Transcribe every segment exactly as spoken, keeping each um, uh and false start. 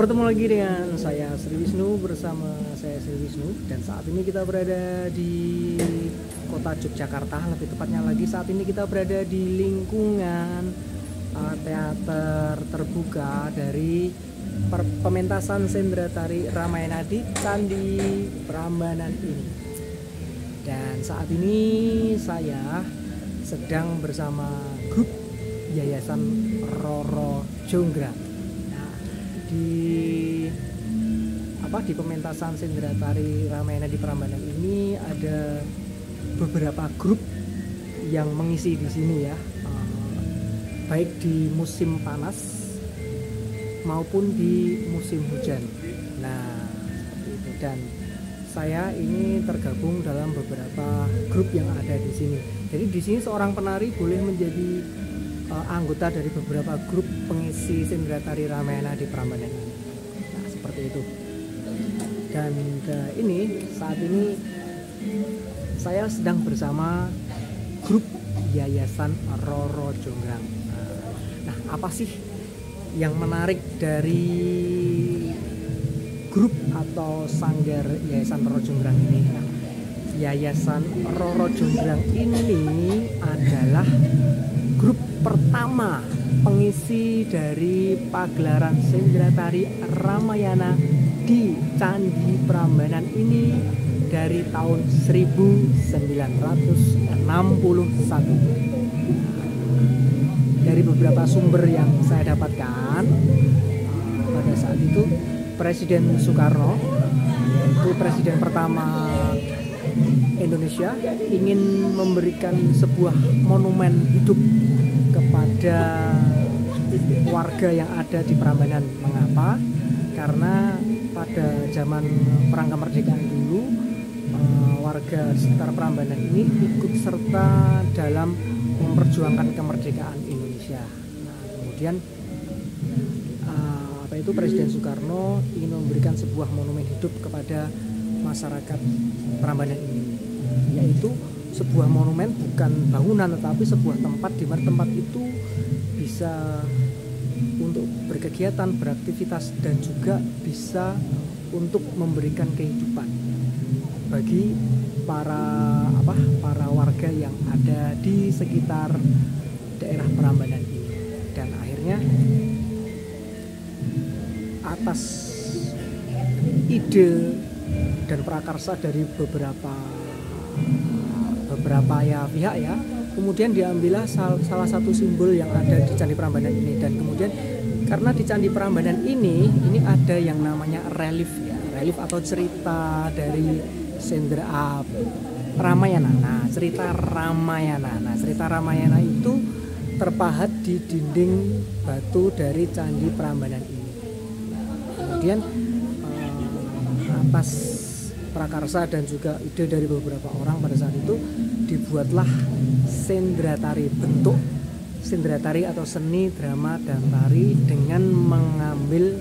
Bertemu lagi dengan saya Sri Wisnu bersama saya Sri Wisnu dan saat ini kita berada di kota Yogyakarta, lebih tepatnya lagi saat ini kita berada di lingkungan uh, teater terbuka dari pementasan Sendratari Ramayana di Candi Prambanan ini. Dan saat ini saya sedang bersama grup Yayasan Roro Jonggrang di apa di pementasan Sendratari Ramayana di Prambanan ini. Ada beberapa grup yang mengisi di sini ya, uh, baik di musim panas maupun di musim hujan. Nah, seperti itu. Dan saya ini tergabung dalam beberapa grup yang ada di sini. Jadi di sini seorang penari boleh menjadi anggota dari beberapa grup pengisi Sendratari Ramayana di Prambanan. Nah, seperti itu. Dan uh, ini saat ini saya sedang bersama grup Yayasan Roro Jonggrang. Nah, apa sih yang menarik dari grup atau sanggar Yayasan Roro Jonggrang ini? Nah, Yayasan Roro Jonggrang ini adalah grup pertama pengisi dari pagelaran Sendratari Ramayana di Candi Prambanan ini dari tahun seribu sembilan ratus enam puluh satu. Dari beberapa sumber yang saya dapatkan, pada saat itu Presiden Soekarno, yaitu presiden pertama Indonesia, ingin memberikan sebuah monumen hidup kepada warga yang ada di Prambanan. Mengapa? Karena pada zaman perang kemerdekaan dulu, warga sekitar Prambanan ini ikut serta dalam memperjuangkan kemerdekaan Indonesia. Nah, kemudian apa itu Presiden Soekarno ingin memberikan sebuah monumen hidup kepada masyarakat Prambanan ini, yaitu sebuah monumen, bukan bangunan, tetapi sebuah tempat di mana tempat itu bisa untuk berkegiatan, beraktivitas, dan juga bisa untuk memberikan kehidupan bagi para apa para warga yang ada di sekitar daerah Prambanan ini. Dan akhirnya atas ide dan prakarsa dari beberapa beberapa ya pihak ya, kemudian diambillah sal, salah satu simbol yang ada di Candi Prambanan ini. Dan kemudian karena di Candi Prambanan ini ini ada yang namanya relief ya, relief atau cerita dari Sendra Ramayana. Nah, cerita Ramayana nah cerita Ramayana itu terpahat di dinding batu dari Candi Prambanan ini. Kemudian eh, atas prakarsa dan juga ide dari beberapa orang pada saat itu dibuatlah Sendratari, bentuk Sendratari atau seni drama dan tari dengan mengambil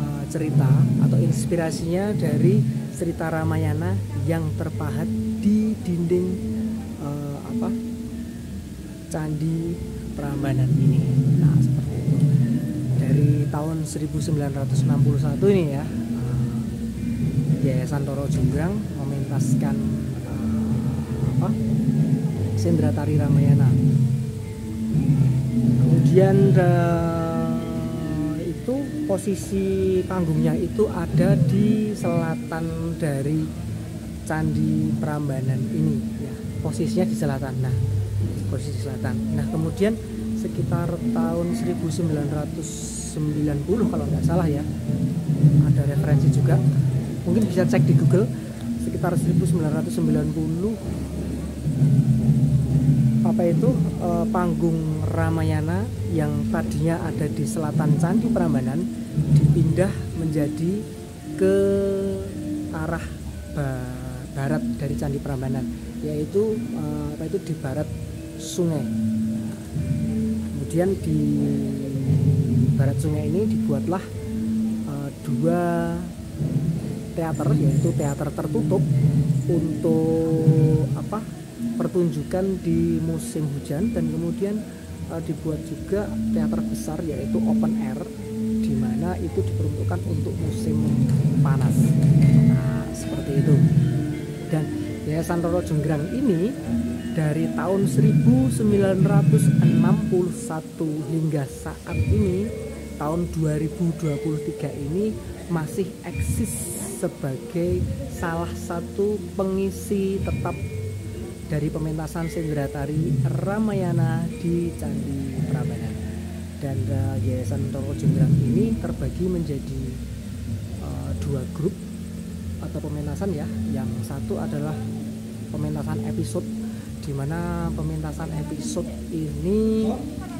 uh, cerita atau inspirasinya dari cerita Ramayana yang terpahat di dinding uh, apa Candi Prambanan ini. Nah, seperti itu. Dari tahun seribu sembilan ratus enam puluh satu ini ya, Yayasan Roro Jonggrang mementaskan uh, apa? Sendratari Ramayana. Kemudian uh, itu posisi panggungnya itu ada di selatan dari Candi Prambanan ini ya. Posisinya di selatan. Nah, posisi selatan. Nah, kemudian sekitar tahun seribu sembilan ratus sembilan puluh kalau nggak salah ya. Ada referensi juga. Mungkin bisa cek di Google sekitar seribu sembilan ratus sembilan puluh apa itu eh, panggung Ramayana yang tadinya ada di selatan Candi Prambanan dipindah menjadi ke arah barat dari Candi Prambanan, yaitu eh, apa itu di barat sungai. Kemudian di barat sungai ini dibuatlah eh, dua teater, yaitu teater tertutup untuk apa pertunjukan di musim hujan, dan kemudian uh, dibuat juga teater besar, yaitu open air, di mana itu diperuntukkan untuk musim panas. Nah, seperti itu. Dan Yayasan Roro Jonggrang ini dari tahun seribu sembilan ratus enam puluh satu hingga saat ini tahun dua ribu dua puluh tiga ini masih eksis sebagai salah satu pengisi tetap dari pementasan Sendratari Ramayana di Candi Prambanan. Dan uh, Yayasan Roro Jonggrang ini terbagi menjadi uh, dua grup atau pementasan ya. Yang satu adalah pementasan episode, di mana pementasan episode ini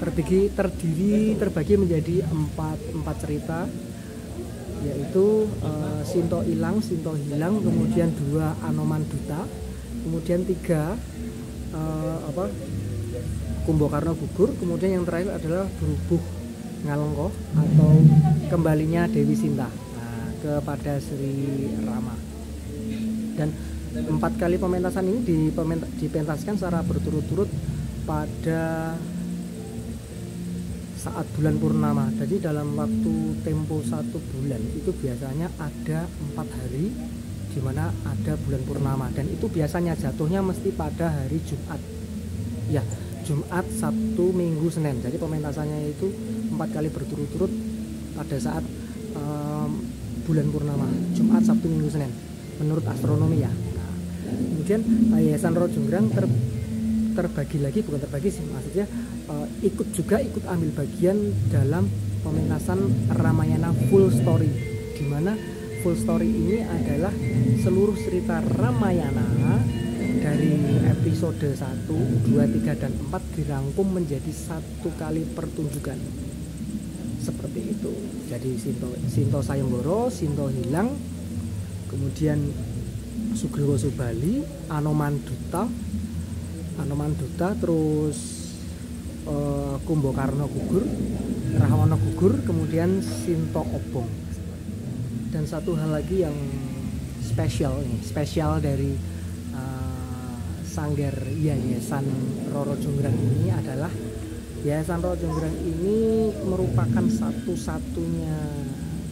terbagi terdiri terbagi menjadi empat empat cerita, yaitu uh, Sinta Ilang, Sinta Hilang, kemudian dua Anoman Duta, kemudian tiga uh, apa Kumbokarno Gugur, kemudian yang terakhir adalah Berubuh Ngalengkoh atau kembalinya Dewi Sinta nah, kepada Sri Rama. Dan empat kali pementasan ini dipentaskan secara berturut-turut pada saat bulan purnama. Jadi dalam waktu tempo satu bulan itu biasanya ada empat hari di mana ada bulan purnama, dan itu biasanya jatuhnya mesti pada hari Jumat. Ya, Jumat, Sabtu, Minggu, Senin. Jadi pementasannya itu empat kali berturut-turut pada saat um, bulan purnama, Jumat, Sabtu, Minggu, Senin. Menurut astronomi ya. Nah, kemudian Yayasan Roro Jonggrang ter terbagi lagi, bukan terbagi sih maksudnya uh, ikut juga ikut ambil bagian dalam pementasan Ramayana full story, dimana full story ini adalah seluruh cerita Ramayana dari episode satu, dua, tiga, dan empat dirangkum menjadi satu kali pertunjukan, seperti itu. Jadi Sinta, Sinta Sayembara, Sinta Hilang, kemudian Sugriwa Subali, Anoman Duta Anoman Duta, terus uh, Kumbokarno Gugur, Rahwana Gugur, kemudian Sinta Obong. Dan satu hal lagi yang spesial nih, spesial dari uh, sanggar Yayasan Roro Jonggrang ini adalah Yayasan Roro Jonggrang ini merupakan satu-satunya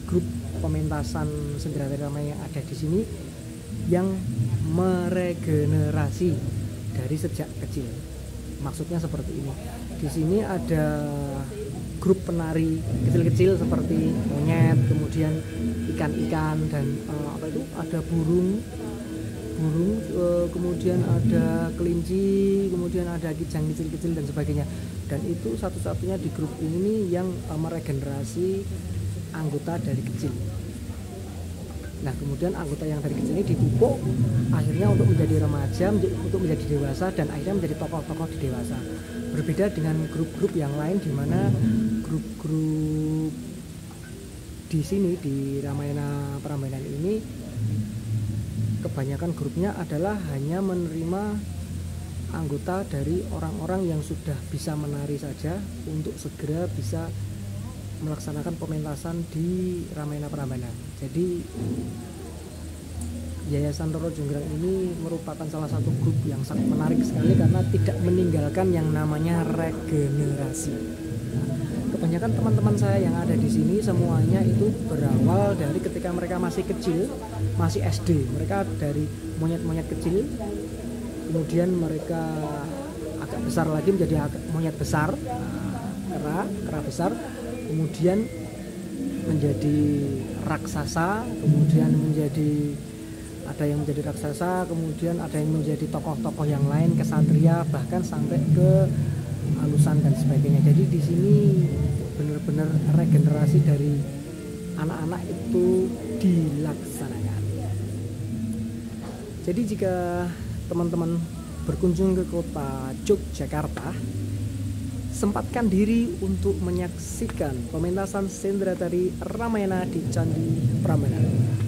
grup pementasan Sendratari Ramayana yang ada di sini yang meregenerasi dari sejak kecil. Maksudnya seperti ini. Di sini ada grup penari kecil-kecil seperti monyet, kemudian ikan-ikan, dan uh, apa itu? Ada burung, burung, uh, kemudian ada kelinci, kemudian ada kijang kecil-kecil dan sebagainya. Dan itu satu-satunya di grup ini yang uh, meregenerasi anggota dari kecil. Nah, kemudian anggota yang dari kecil ini dipupuk akhirnya untuk menjadi remaja, untuk menjadi dewasa, dan akhirnya menjadi tokoh-tokoh di dewasa. Berbeda dengan grup-grup yang lain, di mana grup-grup di sini di Ramayana Prambanan ini kebanyakan grupnya adalah hanya menerima anggota dari orang-orang yang sudah bisa menari saja untuk segera bisa melaksanakan pementasan di Ramayana Prambanan. Jadi Yayasan Roro Jonggrang ini merupakan salah satu grup yang sangat menarik sekali karena tidak meninggalkan yang namanya regenerasi. Kebanyakan teman-teman saya yang ada di sini semuanya itu berawal dari ketika mereka masih kecil, masih S D. Mereka dari monyet-monyet kecil, kemudian mereka agak besar lagi menjadi agak monyet besar, kera, kera besar, kemudian menjadi raksasa, kemudian menjadi ada yang menjadi raksasa, kemudian ada yang menjadi tokoh-tokoh yang lain, kesatria, bahkan sampai ke alusan dan sebagainya. Jadi di sini benar-benar regenerasi dari anak-anak itu dilaksanakan. Jadi jika teman-teman berkunjung ke kota Yogyakarta, sempatkan diri untuk menyaksikan pementasan Sendratari Ramayana di Candi Prambanan.